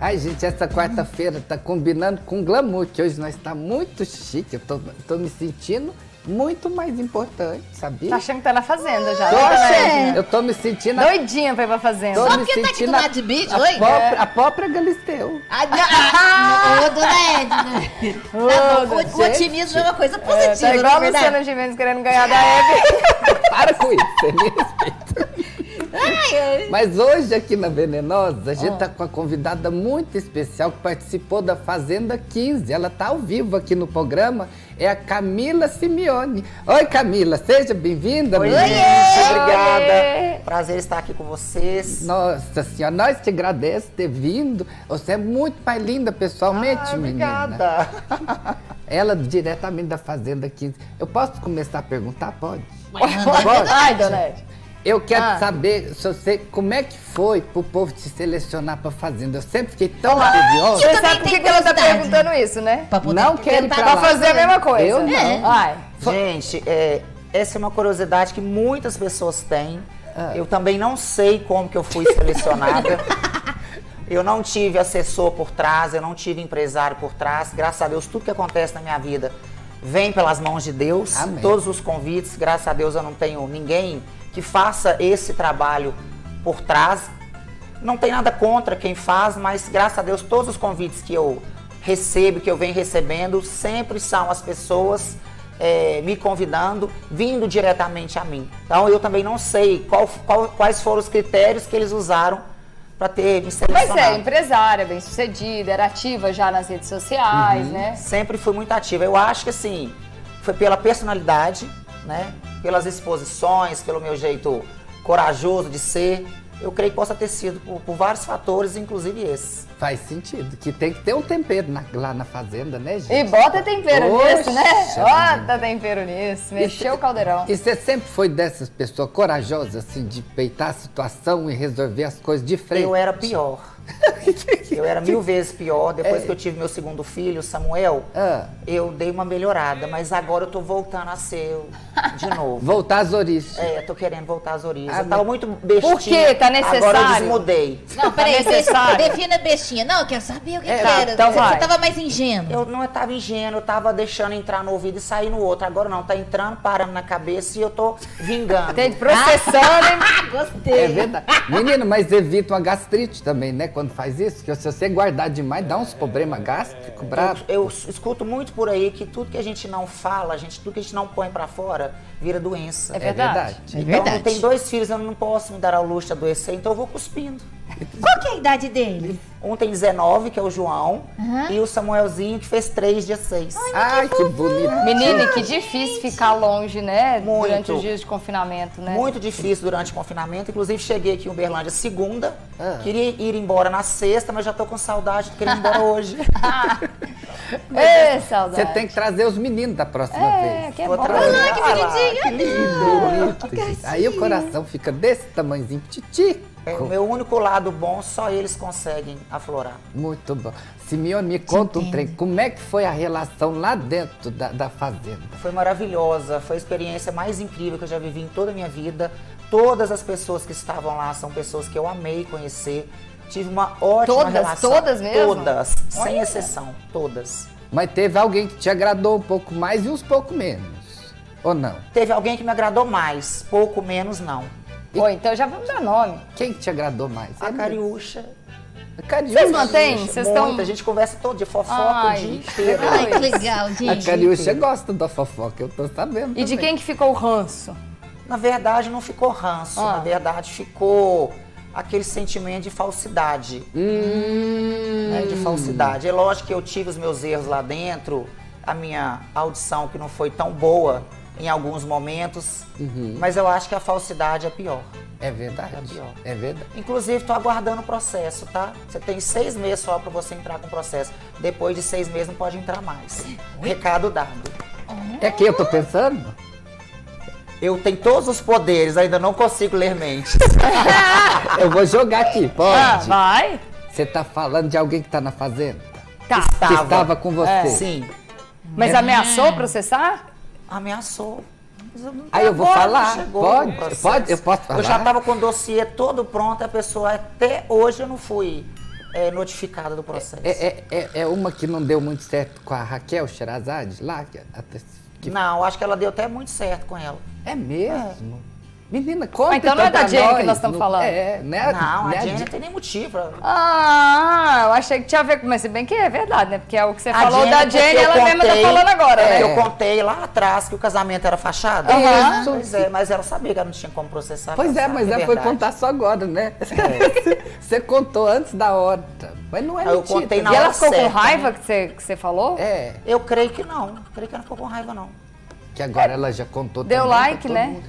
Ai, gente, essa quarta-feira tá combinando com glamour, que hoje nós tá muito chique. Eu tô me sentindo muito mais importante, sabia? Tá achando que tá na fazenda já. Eu tô me sentindo... Doidinha pra ir pra fazenda. Só porque tá aqui do Mad Beat, oi? A própria Galisteu. Ô, dona Edna. O otimismo é uma coisa positiva, não é verdade? Tá igual o Luciano Gimenez querendo ganhar da Eve. Para com isso, você me respeita. Mas hoje aqui na Venenosa, a gente tá com uma convidada muito especial que participou da Fazenda 15. Ela tá ao vivo aqui no programa, é a Kamila Simioni. Oi, Kamila, seja bem-vinda. Oi, muito obrigada. Prazer estar aqui com vocês. Nossa Senhora, nós te agradecemos ter vindo. Você é muito mais linda pessoalmente, menina. Obrigada. Ela diretamente da Fazenda 15. Eu posso começar a perguntar? Pode? Pode. Ai, dona Ed. Eu quero saber se você, como é que foi pro povo te selecionar pra fazenda. Eu sempre fiquei tão curiosa. Você sabe por que ela tá perguntando isso, né? Pra poder não quero ir pra lá. Pra fazer a mesma coisa. Eu não. Gente, essa é uma curiosidade que muitas pessoas têm. Eu também não sei como que eu fui selecionada. Eu não tive assessor por trás, eu não tive empresário por trás. Graças a Deus, tudo que acontece na minha vida vem pelas mãos de Deus. Amém. Todos os convites, graças a Deus, eu não tenho ninguém que faça esse trabalho por trás. Não tem nada contra quem faz, mas graças a Deus todos os convites que eu recebo, que eu venho recebendo, sempre são as pessoas me convidando, vindo diretamente a mim. Então eu também não sei quais foram os critérios que eles usaram para ter me selecionado. Mas é empresária, bem sucedida, era ativa já nas redes sociais, né? Sempre fui muito ativa. Eu acho que assim, foi pela personalidade, né? Pelas exposições, pelo meu jeito corajoso de ser. Eu creio que possa ter sido por vários fatores, inclusive esse. Faz sentido, que tem que ter um tempero lá na fazenda, né, gente? E bota tempero nisso, né? Bota tempero nisso, mexeu o caldeirão. E você sempre foi dessas pessoas corajosas, assim, de peitar a situação e resolver as coisas de frente? Eu era pior. Eu era 1000 vezes pior. Depois que eu tive meu segundo filho, Samuel, eu dei uma melhorada, mas agora eu tô voltando a ser eu de novo. Voltar às origens. É, eu tô querendo voltar às origens. Eu tava muito bestinha. Por quê? Tá necessário? Agora eu desmudei. Não, peraí, defina bestinha. Não, eu quero saber o que era. Então você tava mais ingênuo. Eu não tava ingênuo, eu tava deixando entrar no ouvido e sair no outro. Agora não, tá entrando, parando na cabeça e eu tô vingando. Tem processando, gostei. É verdade. Menino, mas evita uma gastrite também, né? Quando faz isso, que se você guardar demais, dá uns problemas gástricos, brabo. Eu escuto muito por aí que tudo que a gente não fala, tudo que a gente não põe pra fora, vira doença. É verdade. Então, eu tenho 2 filhos, eu não posso me dar ao luxo de adoecer, então eu vou cuspindo. Qual que é a idade dele? Um tem 19, que é o João, e o Samuelzinho, que fez 3, dia 6. Ai, que bonito. Menina, que difícil ficar longe, né? Muito. Durante os dias de confinamento, né? Muito difícil durante o confinamento. Inclusive, cheguei aqui em Uberlândia segunda, queria ir embora na sexta, mas já tô com saudade de querer ir embora hoje. Saudade. Você tem que trazer os meninos da próxima vez. Que é bom. Olha que bonitinho. Que lindo. Bonito. Aí o coração fica desse tamanhozinho, titico. O meu único lado bom, só eles conseguem aflorar. Muito bom. Simeone, me conta um trem. Como é que foi a relação lá dentro da fazenda? Foi maravilhosa. Foi a experiência mais incrível que eu já vivi em toda a minha vida. Todas as pessoas que estavam lá são pessoas que eu amei conhecer. Tive uma ótima relação. Todas mesmo? Todas, sem exceção. Todas. Mas teve alguém que te agradou um pouco mais e uns pouco menos? Ou não? Teve alguém que me agradou mais. Pouco menos, não. Oi, então já vamos dar nome. Quem te agradou mais? A Cariúcha. Vocês mantêm? A gente conversa todo dia, fofoca o dia inteiro. Ai, que legal, gente. A Cariúcha gosta da fofoca, eu tô sabendo. E também. De quem que ficou o ranço? Na verdade, não ficou ranço. Na verdade, ficou aquele sentimento de falsidade. Né, de falsidade. É lógico que eu tive os meus erros lá dentro, a minha audição que não foi tão boa em alguns momentos, mas eu acho que a falsidade é pior. É verdade. É pior. É verdade. Inclusive, tô aguardando o processo, tá? Você tem 6 meses só para você entrar com o processo. Depois de 6 meses não pode entrar mais. Recado dado. É que eu tô pensando? Eu tenho todos os poderes, ainda não consigo ler mentes. Eu vou jogar aqui, pode? Vai. Você tá falando de alguém que tá na fazenda? Tá. Que estava com você? Sim. Mas ameaçou processar? Ameaçou. Aí eu vou falar. Pode? Eu posso falar. Eu já estava com o dossiê todo pronto, a pessoa até hoje eu não fui é notificada do processo. É uma que não deu muito certo com a Rachel Sheherazade lá? Não, acho que ela deu até muito certo com ela. É mesmo? É. Menina, conta então não é da Jenny que nós estamos falando. É, né? Não, a Jenny não tem nem motivo pra... Ah, eu achei que tinha a ver com... Mas se bem que é verdade, né? Porque é o que você falou da Jenny, ela mesma tá falando agora, né? Eu contei lá atrás que o casamento era fachada. Uhum. Pois é, mas ela sabia que ela não tinha como processar. Pois é, mas ela foi contar só agora, né? É. Você contou antes da hora, mas não é mentira. Eu contei na hora certa. E ela ficou com raiva que você falou? É. Eu creio que não. Creio que ela não ficou com raiva, não. Que agora ela já contou também. Deu like, né?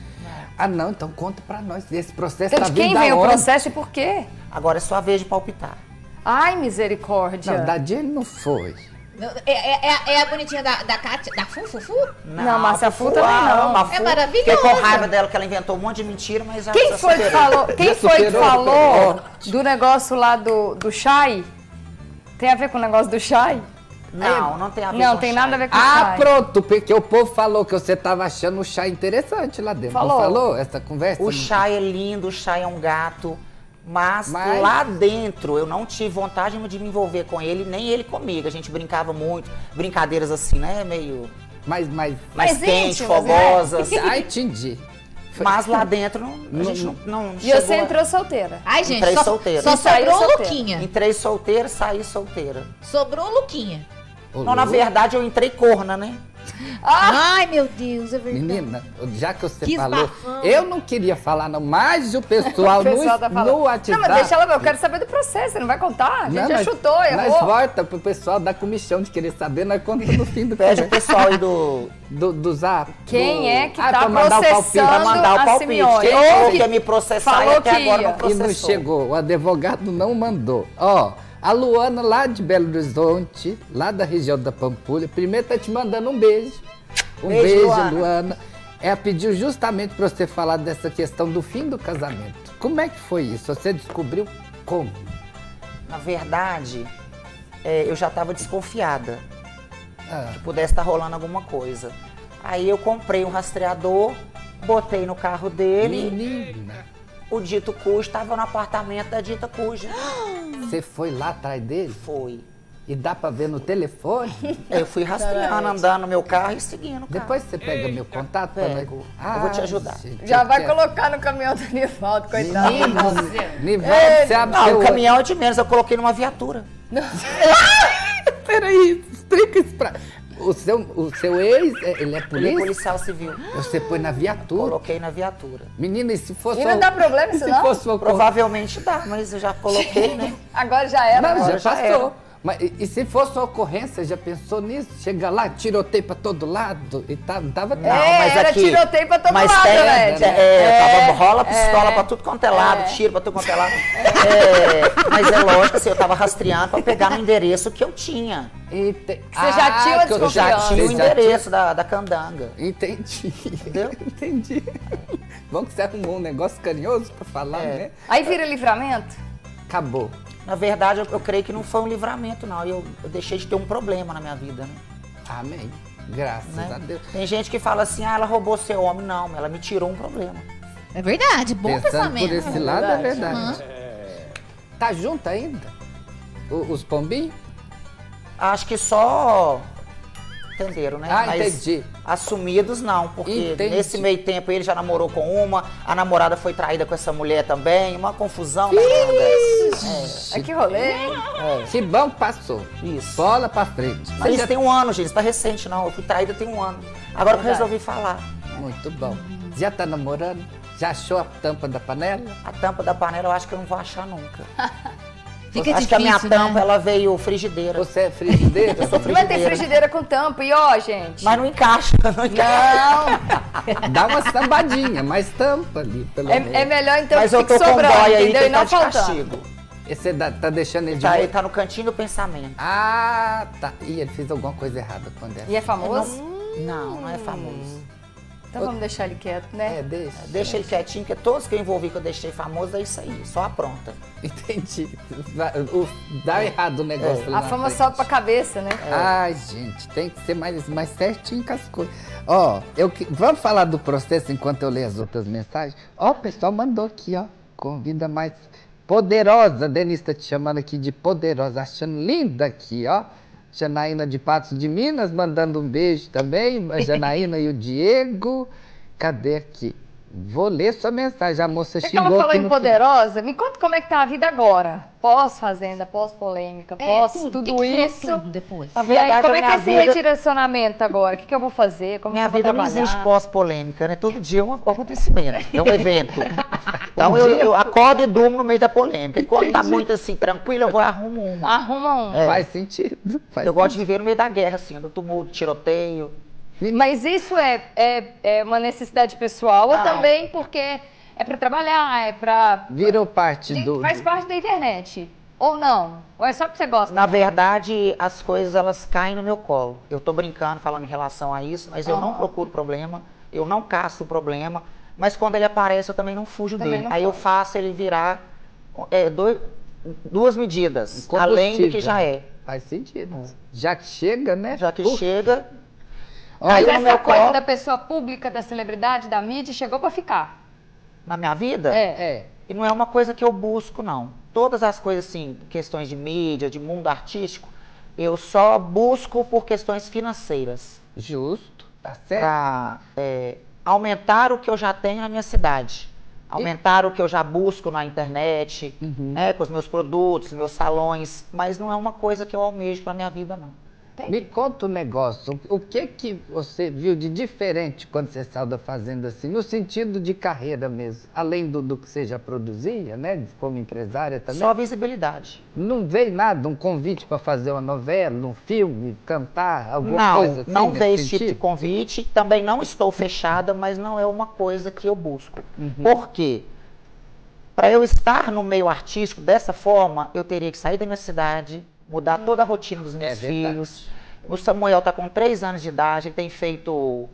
Ah, não, então conta pra nós. Esse processo tá vindo da onde? De quem vem o processo e por quê? Agora é sua vez de palpitar. Ai, misericórdia. Não, da Jenny não foi. É a bonitinha da Kátia, da Fufufu? Não, mas a Fufu também não. É maravilhosa. Fiquei com raiva dela, que ela inventou um monte de mentira, mas... Quem foi que falou, do negócio lá do chai? Tem a ver com o negócio do chai? Não, não tem a ver com chá. Não, tem nada a ver com chá. Ah, pronto, porque o povo falou que você tava achando o chá interessante lá dentro. Falou. Não falou essa conversa? O chá é lindo, o chá é um gato, mas lá dentro eu não tive vontade de me envolver com ele, nem ele comigo. A gente brincava muito, brincadeiras assim, né, meio... Mais quente, fogosas. É. Ai, entendi. Mas lá dentro a gente não chegou. E você entrou solteira. Ai, gente, entrei solteira. Só sobrou o Luquinha. Entrei solteira, saí solteira. Sobrou o Luquinha. Não, na verdade, eu entrei corna, né? Ai, meu Deus, é verdade. Menina, já que você falou, eu não queria falar, não, mas o pessoal no WhatsApp... Não, mas deixa ela, eu quero saber do processo, você não vai contar? A gente já chutou, errou. Mas volta pro pessoal da comissão de querer saber, nós contamos no fim do pede o pessoal aí do Zap. Quem é que tá processando a Simioni? Quem quer me processar e até agora não processou. E não chegou, o advogado não mandou. Ó... A Luana, lá de Belo Horizonte, lá da região da Pampulha, primeiro tá te mandando um beijo. Um beijo, Luana. Ela pediu justamente para você falar dessa questão do fim do casamento. Como é que foi isso? Você descobriu como? Na verdade, eu já estava desconfiada que pudesse estar rolando alguma coisa. Aí eu comprei um rastreador, botei no carro dele. Menina. O dito cujo estava no apartamento da dita cuja. Você foi lá atrás dele? Foi. E dá pra ver no telefone? Eu fui rastreando, andando no meu carro e seguindo o carro. Depois você pega meu contato? Pego. Eu vou te ajudar. Gente, já vai colocar no caminhão do Nivaldo, coitado. Nivaldo, você abre o caminhão é de menos, eu coloquei numa viatura. Peraí, explica isso pra... O seu ex, ele é polícia? Ele é policial civil. Você põe na viatura? Coloquei na viatura. Menina, e se fosse... E não dá problema isso, não? Provavelmente dá, mas eu já coloquei, né? Agora já era. Não, já passou. Mas, e se fosse uma ocorrência, já pensou nisso? Chega lá, tiroteio pra todo lado e tá, não tava... Não, mas era aqui, tiroteio pra todo lado, velho. Rola pistola pra tudo quanto é lado, tiro pra tudo quanto é lado. Mas é lógico, assim, eu tava rastreando pra pegar no endereço que eu tinha. Você já tinha desconfiança? Eu já tinha o endereço da candanga. Entendi. Entendeu? Entendi. Bom que você arrumou um negócio carinhoso pra falar, né? Aí vira livramento? Acabou. Na verdade, eu creio que não foi um livramento, não. Eu deixei de ter um problema na minha vida, né? Amém. Graças a Deus. Tem gente que fala assim, ah, ela roubou seu homem. Não, ela me tirou um problema. É verdade, bom pensamento. Por esse lado, é verdade. Tá junto ainda? Os pombinhos? Acho que só... Entenderam, né? Ah, mas entendi. Assumidos não, porque nesse meio tempo ele já namorou com uma, a namorada foi traída com essa mulher também, uma confusão. Que rolê, hein? Que bom que passou. Isso. Bola pra frente. Mas isso tem um ano, gente, tá recente não, eu fui traída tem um ano. Agora que eu resolvi falar. Muito bom. Já tá namorando? Já achou a tampa da panela? A tampa da panela eu acho que eu não vou achar nunca. Fica acho difícil, que a minha tampa, ela veio frigideira. Você é frigideira? Eu sou frigideira. Mas tem frigideira com tampa, e ó, gente. Mas não encaixa, não encaixa. Não. Dá uma sambadinha, mas tampa ali, pelo menos. É melhor então mas que fique sobrando, entendeu? E não faltando. Você tá deixando ele de molho? Ele tá no cantinho do pensamento. Ah, tá. Ih, ele fez alguma coisa errada quando era. E é famoso? Não é famoso. Então vamos deixar ele quieto, né? Deixa ele quietinho, porque todos que eu envolvi que eu deixei famoso é isso aí, só apronta. Entendi. Dá errado o negócio lá. A fama sobe pra cabeça, né? Ai, gente, tem que ser mais certinho com as coisas. Ó, vamos falar do processo enquanto eu leio as outras mensagens? Ó, o pessoal mandou aqui, ó. Convida mais Poderosa, Denise está te chamando aqui de poderosa, achando linda aqui, ó. Janaína de Patos de Minas, mandando um beijo também. A Janaína e o Diego. Cadê aqui? Vou ler sua mensagem, a moça chegou. Ela falou em poderosa, me conta como é que tá a vida agora. Pós-fazenda, pós-polêmica, pós tudo isso. Depois. Como é que é esse redirecionamento agora? O que eu vou fazer? Minha vida não existe pós-polêmica, né? Todo dia é um acontecimento, é um evento. Então eu acordo e durmo no meio da polêmica. E quando tá muito assim, tranquilo, eu vou arrumo uma. Arruma um. É. Faz sentido. Eu gosto de viver no meio da guerra, assim, do tumulto, tiroteio. Mas isso é uma necessidade pessoal ou também porque é para trabalhar, é para... Virou parte do... Faz parte da internet, ou não? Ou é só porque você gosta? Na verdade, as coisas elas caem no meu colo. Eu tô brincando, falando em relação a isso, mas eu não procuro problema, eu não caço o problema, mas quando ele aparece eu também não fujo dele. Aí eu faço ele virar duas medidas, além do que já é. Faz sentido. Já que chega, né? Já que chega... Mas essa coisa da pessoa pública, da celebridade, da mídia, chegou pra ficar. Na minha vida? É. E não é uma coisa que eu busco, não. Todas as coisas, assim, questões de mídia, de mundo artístico, eu só busco por questões financeiras. Justo, tá certo. Pra aumentar o que eu já tenho na minha cidade. Aumentar o que eu já busco na internet, né, com os meus produtos, meus salões. Mas não é uma coisa que eu almejo pra minha vida, não. Me conta um negócio, o que você viu de diferente quando você saiu da Fazenda, assim, no sentido de carreira mesmo? Além do que você já produzia, né, como empresária também? Só visibilidade. Não veio nada, um convite para fazer uma novela, um filme, cantar, alguma coisa assim? Não veio esse tipo de convite, também não estou fechada, mas não é uma coisa que eu busco. Por quê? Para eu estar no meio artístico dessa forma, eu teria que sair da minha cidade... Mudar toda a rotina dos meus filhos. O Samuel está com 3 anos de idade, ele tem feito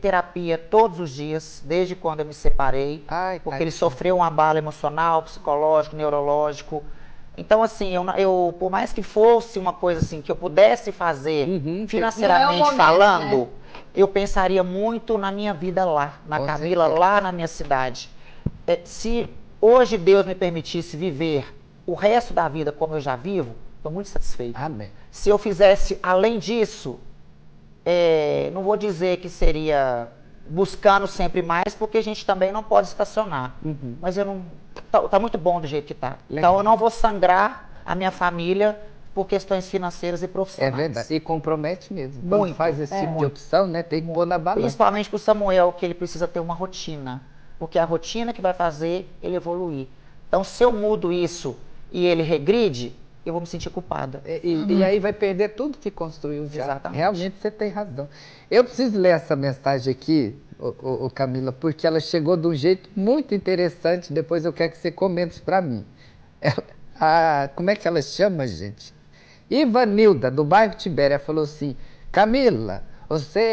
terapia todos os dias, desde quando eu me separei. Porque ele sofreu um abalo emocional, psicológico, neurológico. Então, assim, eu por mais que fosse uma coisa assim, que eu pudesse fazer financeiramente falando, eu pensaria muito na minha vida lá, na Kamila, lá na minha cidade. Se hoje Deus me permitisse viver o resto da vida como eu já vivo, estou muito satisfeito. Amém. Se eu fizesse, além disso, não vou dizer que seria buscando sempre mais, porque a gente também não pode estacionar. Mas eu não... Tá muito bom do jeito que tá. Legal. Então eu não vou sangrar a minha família por questões financeiras e profissionais. É verdade. E compromete mesmo. Muito. Quando faz esse tipo de opção, né? Tem que pôr na balança. Principalmente para o Samuel, que ele precisa ter uma rotina. Porque a rotina que vai fazer ele evoluir. Então se eu mudo isso e ele regride... eu vou me sentir culpada. E aí vai perder tudo que construiu já. Exatamente. Realmente você tem razão. Eu preciso ler essa mensagem aqui, Kamila, porque ela chegou de um jeito muito interessante. Depois eu quero que você comente para mim. Como é que ela chama, gente? Ivanilda, do bairro Tibéria, falou assim: Kamila, você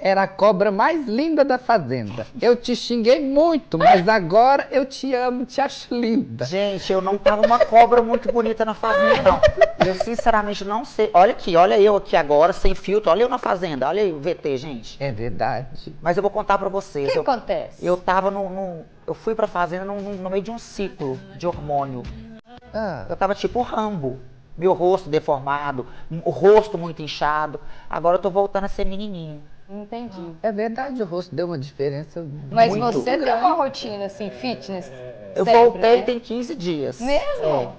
era a cobra mais linda da Fazenda. Eu te xinguei muito, mas agora eu te amo, te acho linda. Gente, eu não estava uma cobra muito bonita na Fazenda, não. Eu sinceramente não sei. Olha aqui, olha eu aqui agora, sem filtro. Olha eu na Fazenda, olha aí o VT, gente. É verdade. Mas eu vou contar pra vocês. O que acontece? Eu tava eu fui pra Fazenda no meio de um ciclo de hormônio. Eu tava tipo Rambo. Meu rosto deformado, o rosto muito inchado. Agora eu tô voltando a ser menininho. Entendi. É verdade, o rosto deu uma diferença Mas muito você grande. Tem uma rotina, assim, fitness? Eu voltei tem 15 dias. Mesmo?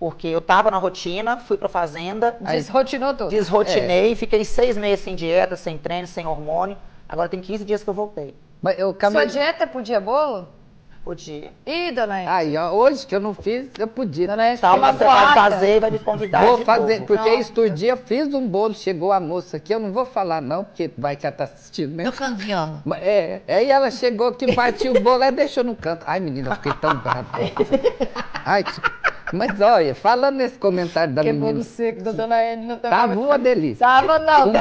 Porque eu tava na rotina, fui pra Fazenda. Desrotinou tudo. Desrotinei, fiquei 6 meses sem dieta, sem treino, sem hormônio. Agora tem 15 dias que eu voltei. Mas sua dieta podia bolo? Podia. Ih, dona Ed. Aí, ó, hoje que eu não fiz, eu podia. Dona Ed, tá, mas você vai fazer e vai me convidar. Vou fazer, porque estudei, eu fiz um bolo, chegou a moça aqui, eu não vou falar não, porque vai que ela tá assistindo, né? No cantinho. Aí ela chegou aqui, partiu o bolo, ela deixou no canto. Ai, menina, eu fiquei tão brava. Ai, mas olha, falando nesse comentário da menina... Que bolo seco da dona Ed não tava... Tava uma delícia. Tava não,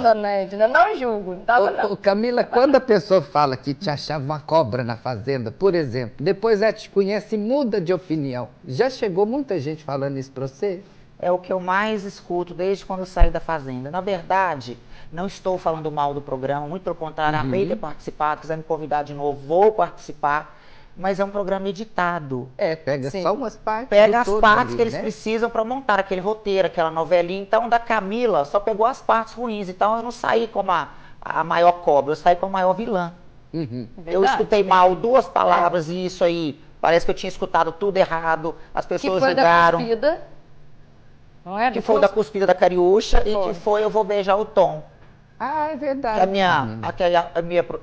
dona Ed, não julgo, tava não. Kamila, quando a pessoa fala que te achava uma cobra na Fazenda, por exemplo, depois ela te conhece e muda de opinião, já chegou muita gente falando isso pra você? É o que eu mais escuto desde quando eu saio da Fazenda. Na verdade, não estou falando mal do programa, muito pelo contrário, amei ter participado, quiser me convidar de novo, vou participar. mas é um programa editado. É, pega só umas partes. Pega as partes que eles precisam para montar aquele roteiro, aquela novelinha. Então, da Kamila, só pegou as partes ruins. Então, eu não saí como a maior cobra, eu saí como a maior vilã. Uhum. Eu escutei mal duas palavras e isso aí. Parece que eu tinha escutado tudo errado. As pessoas julgaram. Que foi da cuspida da Cariúcha e que foi eu vou beijar o Tom. Ah, é verdade. A minha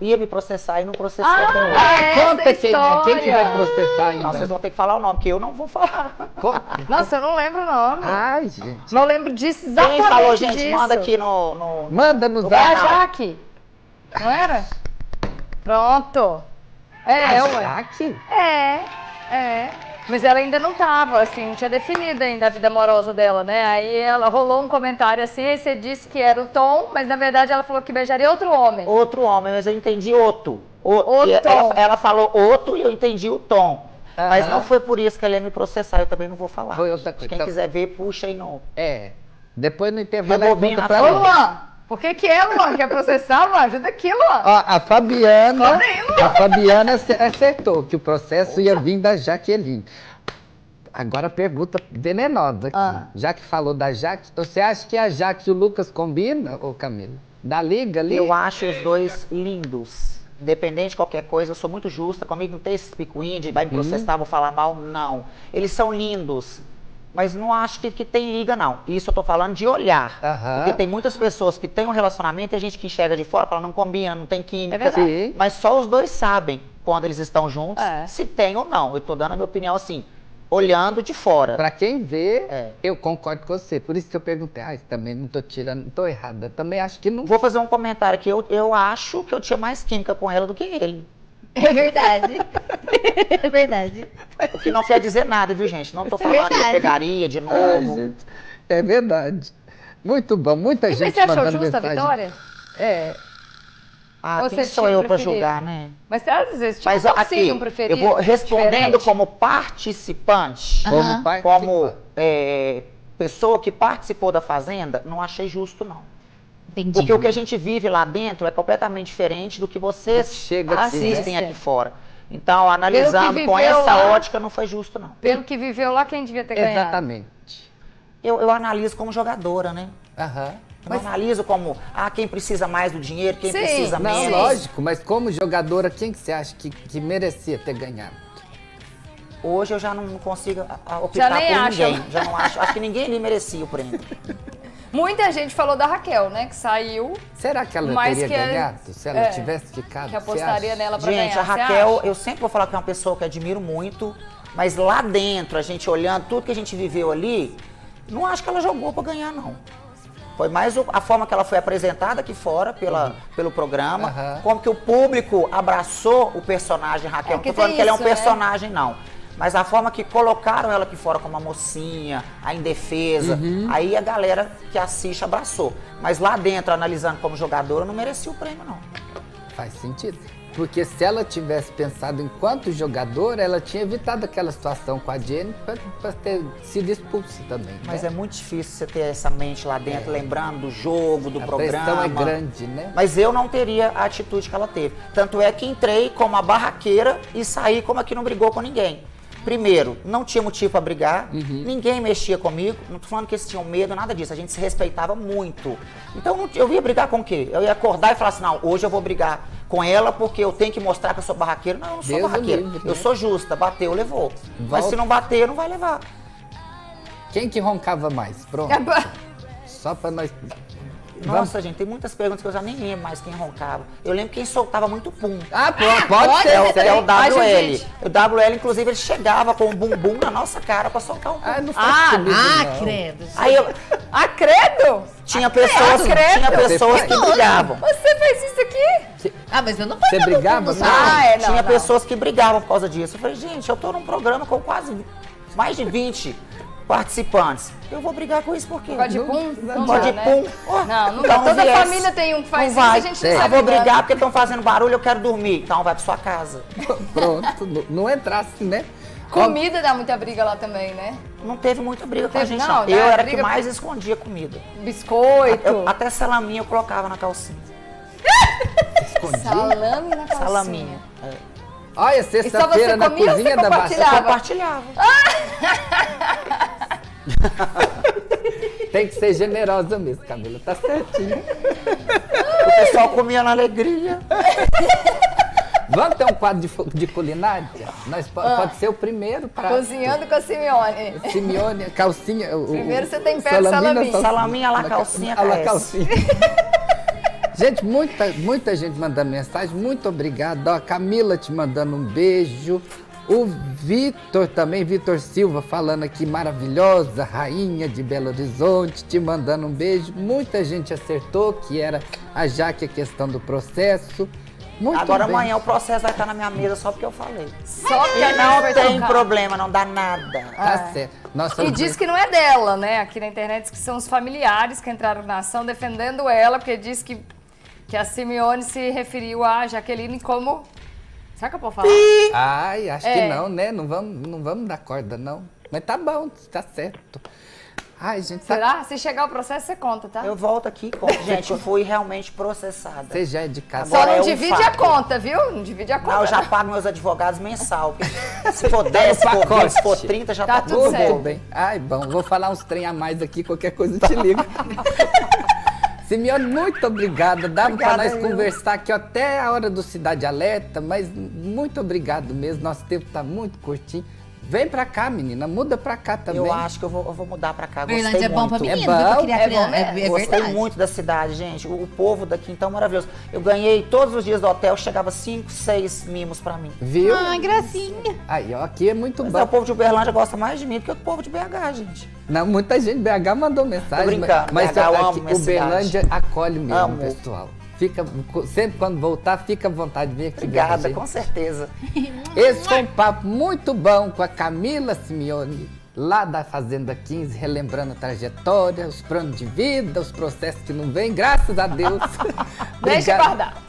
ia me processar e não processou. Conta essa história. Quem que vai processar ainda? Vocês vão ter que falar o nome, porque eu não vou falar. Nossa, eu não lembro o nome. Ai, gente. Não lembro disso exatamente. Quem falou, gente, disso. Manda aqui no... Manda no Zé. A Jaque. Não era? Pronto. É, a Jaque? É. Mas ela ainda não tava, assim, não tinha definido ainda a vida amorosa dela, né? Aí ela rolou um comentário assim, aí você disse que era o Tom, mas na verdade ela falou que beijaria outro homem. Outro homem, mas eu entendi outro. Ela falou outro e eu entendi o Tom. Uhum. Mas não foi por isso que ela ia me processar, eu também não vou falar. Foi outra coisa. Quem quiser ver, puxa aí não. É, depois no intervalo eu volto pra ela. Ô Luan, por que é, Luan? Quer processar, Luan? Ajuda aqui, Luan. Ó, a Fabiana acertou que o processo ia vir da Jaqueline. Agora pergunta venenosa aqui. Já que falou da Jaque, você acha que a Jaque e o Lucas combinam, ô Kamila? Da liga ali? Eu acho os dois lindos. Independente de qualquer coisa, eu sou muito justa. Comigo não tem esse picuinho de vai me processar, vou falar mal. Não. Eles são lindos. Mas não acho que tem liga, não. Isso eu tô falando de olhar. Uhum. Porque tem muitas pessoas que têm um relacionamento e a gente que enxerga de fora fala, não combina, não tem química. É verdade. Mas só os dois sabem, quando eles estão juntos, se tem ou não. Eu tô dando a minha opinião assim, olhando de fora. Pra quem vê, eu concordo com você. Por isso que eu perguntei, ah, também não tô tirando, não tô errada. Também acho que não... Vou fazer um comentário aqui. Eu acho que eu tinha mais química com ela do que ele. É verdade. É verdade. O que não quer dizer nada, viu, gente? Não tô falando de pegaria de novo. Ai, gente. É verdade. Muito bom. Muita gente mandando mensagem. Você achou justa a vitória? É. Ah, quem sou eu pra julgar, né? Mas às vezes tinha um preferido. Eu vou respondendo como participante. Como pessoa que participou da Fazenda, não achei justo, não. Entendi. Porque o que a gente vive lá dentro é completamente diferente do que vocês assistem aqui fora. Então, analisando com essa ótica, não foi justo, não. Pelo que viveu lá, quem devia ter ganhado? Exatamente. Eu analiso como jogadora, né? Mas eu analiso como, quem precisa mais do dinheiro, quem precisa menos. Não, lógico, mas como jogadora, quem que você acha que merecia ter ganhado? Hoje eu já não consigo optar por ninguém. Já não acho. Acho que ninguém ali merecia o prêmio. Muita gente falou da Raquel, né? Que saiu. Será que ela teria ganhado? Se ela tivesse ficado, que apostaria nela pra ganhar. Gente, a Raquel, eu sempre vou falar que é uma pessoa que admiro muito, mas lá dentro, a gente olhando tudo que a gente viveu ali, não acho que ela jogou pra ganhar, não. Foi mais a forma que ela foi apresentada aqui fora pelo programa, como que o público abraçou o personagem Raquel. Não tô falando que ela é um personagem, não. Mas a forma que colocaram ela aqui fora como uma mocinha, a indefesa, aí a galera que assiste abraçou. Mas lá dentro, analisando como jogadora, não merecia o prêmio, não. Faz sentido. Porque se ela tivesse pensado enquanto jogadora, ela tinha evitado aquela situação com a Jenny para ter sido expulsa também. Mas é muito difícil você ter essa mente lá dentro, lembrando do jogo, do programa. A pressão é grande, né? Mas eu não teria a atitude que ela teve. Tanto é que entrei como a barraqueira e saí como a que não brigou com ninguém. Primeiro, não tinha motivo para brigar, ninguém mexia comigo, não tô falando que eles tinham medo, nada disso, a gente se respeitava muito. Então eu ia brigar com o quê? Eu ia acordar e falar assim, não, hoje eu vou brigar com ela porque eu tenho que mostrar que eu sou barraqueiro. Não, eu não sou barraqueiro, eu sou justa, bateu, levou. Mas se não bater, não vai levar. Quem que roncava mais? Pronto, só para nós... Nossa, gente, tem muitas perguntas que eu já nem lembro mais quem roncava. Eu lembro quem soltava muito pum. Pode ser. É o WL. O WL, inclusive, ele chegava com um bumbum na nossa cara pra soltar um pum. Não foi comigo, não. Credo. Aí eu... credo? Tinha pessoas que brigavam. Você fez isso aqui? Mas eu não fazia. Você brigava? Não. Tinha pessoas que brigavam por causa disso. Eu falei, gente, eu tô num programa com quase mais de 20 participantes. Eu vou brigar com isso porque... Pode pum? Pode pum? Não, então, toda a família tem um que faz isso, a gente não sabe. Eu vou brigar porque estão fazendo barulho, eu quero dormir. Então vai pra sua casa. Pronto, não entrasse, né? Comida dá muita briga lá também, né? Não teve muita briga com a gente, não. Eu era que mais escondia comida. Biscoito. Até salaminha eu colocava na calcinha. Escondia? Salame na calcinha. Salaminha. Olha, sexta-feira na cozinha da Marcela. Você compartilhava. Tem que ser generosa mesmo, Kamila. Tá certinho. O pessoal comia na alegria. Vamos ter um quadro de culinária? Nós pode ser o primeiro para... Cozinhando com a Simioni. Simioni, calcinha... Primeiro você tem pé de salaminho. Salaminha, la calcinha. La calcinha. Gente, muita gente mandando mensagem, muito obrigado. A Kamila te mandando um beijo. O Vitor também, Vitor Silva, falando aqui, maravilhosa, rainha de Belo Horizonte, te mandando um beijo. Muita gente acertou, que era a Jaque, a questão do processo. Muito Agora bem. Amanhã o processo vai estar na minha mesa só porque eu falei. Só porque não tem problema, não dá nada. Tá certo. Nossa, e diz que não é dela, né? Aqui na internet diz que são os familiares que entraram na ação defendendo ela, porque diz que... Que a Simioni se referiu a Jaqueline como... Será que eu posso falar? Ai, acho que não, né? Não vamos dar corda, não. Mas tá bom, tá certo. Ai, gente... Será? Se chegar o processo, você conta, tá? Eu volto aqui e conto. Gente, eu fui realmente processada. Você já é de casa. Só não divide a conta, viu? Não divide a conta. Não, eu já pago meus advogados mensal. Se for 10, se for 30, já tá tudo certo. Ai, bom, vou falar uns trem a mais aqui, qualquer coisa eu te ligo. Simioni, muito obrigada. Dava para nós conversar aqui até a hora do Cidade Alerta, mas muito obrigado mesmo. Nosso tempo tá muito curtinho. Vem pra cá, menina. Muda pra cá também. Eu acho que eu vou mudar pra cá. Uberlândia é bom pra menino, é bom, pra criar criança. É gostei muito da cidade, gente. O povo daqui, então, maravilhoso. Eu ganhei todos os dias do hotel, chegava 5, 6 mimos pra mim. Viu? Ah, gracinha. Aí, ó, aqui é muito bom. O povo de Uberlândia gosta mais de mim do que o povo de BH, gente. Não, muita gente de BH mandou mensagem. Tô brincando. Mas BH, eu amo aqui, Uberlândia acolhe mesmo, amo. Pessoal. Fica, sempre quando voltar, fica à vontade de vir aqui. Obrigada, com certeza. Esse foi um papo muito bom com a Kamila Simioni, lá da Fazenda 15, relembrando a trajetória, os planos de vida, os processos que não vêm, graças a Deus. Deixa eu guardar.